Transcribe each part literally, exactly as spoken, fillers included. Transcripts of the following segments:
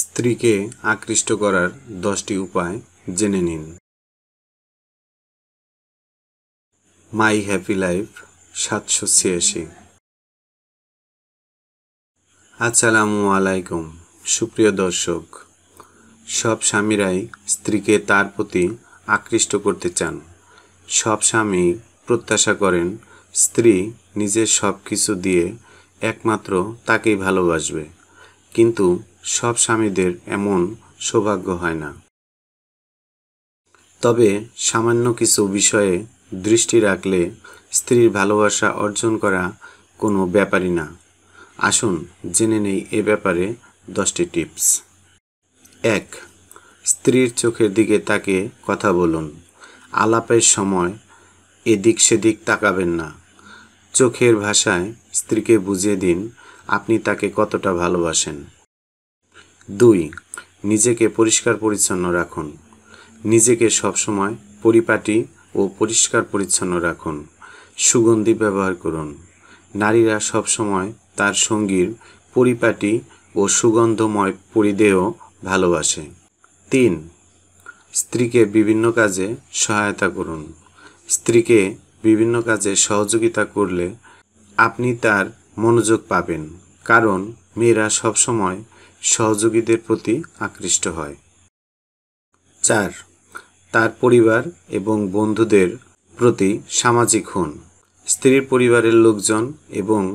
स्त्री के आकृष्ट करार दसटी उपाय जेने नीन। माई हैप्पी लाइफ सात सौ छियासी। आसलामु आलैकुम सुप्रिय दर्शक, सब स्वामीराई स्त्री के तार प्रति आकृष्ट करते चान। सब स्वामी प्रत्याशा करें स्त्री निजे सब किछु दिए एकमात्र ताकेई भालोबासबे, किन्तु सब स्वामीदेर एमन सौभाग्य हय ना। तबे सामान्य किछु विषये दृष्टि राखले स्त्रीर भालोबासा अर्जन करा कोनो ब्यापारी ना। आसुन जेने नेई ए ब्यापारे दसटी टिप्स। एक, स्त्रीर चोखेर दिके ताकिये कथा बोलुन। आलापेर समय एदिक सेदिक ताकाबेन ना। चोखेर भाषाय स्त्रीके बुझिये दिन आपनी ताके कतटा भालोबासेन। दुई, निजेके परिष्कार परिच्छन्न राखुन। निजेके सब समय परिपाटी ओ परिष्कार परिच्छन्न राखुन। सुगंधी व्यवहार करुन। नारीरा सब समय तार संगीर परिपाटी ओ सुगंधमय परिदेह भालोबासे। तीन, स्त्रीके विभिन्न काजे सहायता करुन। स्त्रीके विभिन्न काजे सहयोगिता करले आपनी तार मनोयोग पाबेन, कारण मेरा सब समय सहयोगीदेर प्रति आकृष्ट हय। चार, तार परिवार एवं बंधुदेर प्रति सामाजिक हन। स्त्रीर परिवारेर लोकजन एवं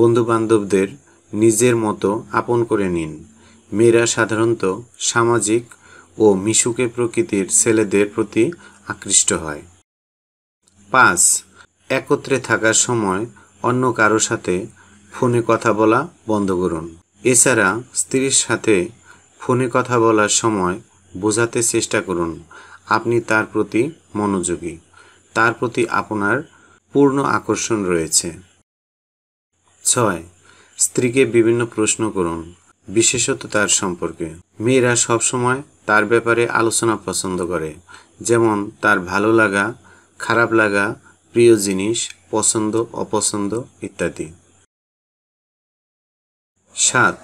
बंधुबान्धवदेर निजेर मतो आपन करे निन। मेरा साधारणत सामाजिक ओ मिशुके प्रकृतिर छेलेदेर प्रति आकृष्ट हय। पाँच, एकत्रे थाकार समय अन्य कारो साथे फोने कथा बला बंद करुन। एछाड़ा स्त्रीर साथे फोने कथा बलार समय बोझाते चेष्टा करुन आपनी तार प्रति मनोयोगी, तार प्रति आपनार पूर्ण आकर्षण रयेछे। छय, स्त्रीके विभिन्न प्रश्न करुन, विशेषत तार सम्पर्के। मेरा सब समय तार ब्यापारे आलोचना पसंद करे, जेमन तार भालो लागा, खराब लगा, प्रिय जिनिस, पसंद अपसंद इत्यादि। सात,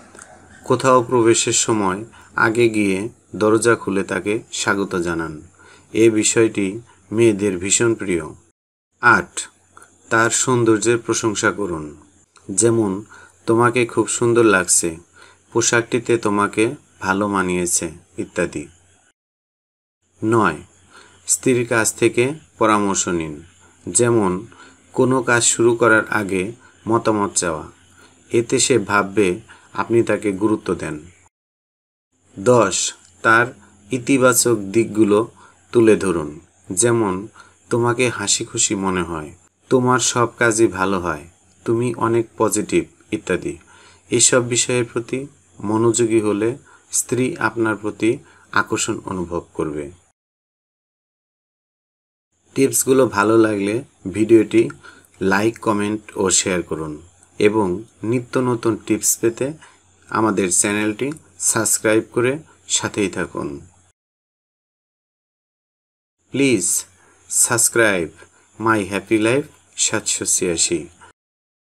कोथाओ प्रवेशेर समय आगे गिये दरजा खुले ताके स्वागत जानान। ए विषयटी मेयेदेर भीषण प्रिय। आठ, तार सौंदर्येर प्रशंसा करुन। जेमन तोमाके खूब सुंदर लागसे, पोशाकटीते तोमाके भालो मानियेछे इत्यादि। नय, स्त्रीर काछ थेके परामर्श निन। जेमन कोनो काज शुरू करार आगे मतामत चावा, एते से भाबबे आपनी ताके गुरुत्व देन। दस, तार इतिबाचक दिकगुलो तुले धरुन। जेमन तोमाके हासि खुशी मने हय, तोमार सब काजई भालो हय, तुमी अनेक पजिटिव इत्यादि। एसब विषयेर प्रति मनोयोगी होले स्त्री आपनार प्रति आकर्षण अनुभव करबे। টিপসগুলো ভালো লাগলে ভিডিওটি লাইক, কমেন্ট ও শেয়ার করুন এবং নিত্য নতুন টিপস পেতে আমাদের চ্যানেলটি সাবস্ক্রাইব করে সাথেই থাকুন। Please subscribe my happy life সাতশো ছিয়াশি।